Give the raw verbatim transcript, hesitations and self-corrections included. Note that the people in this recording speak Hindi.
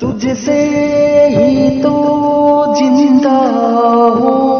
तुझसे ही तो जिंदा हूँ।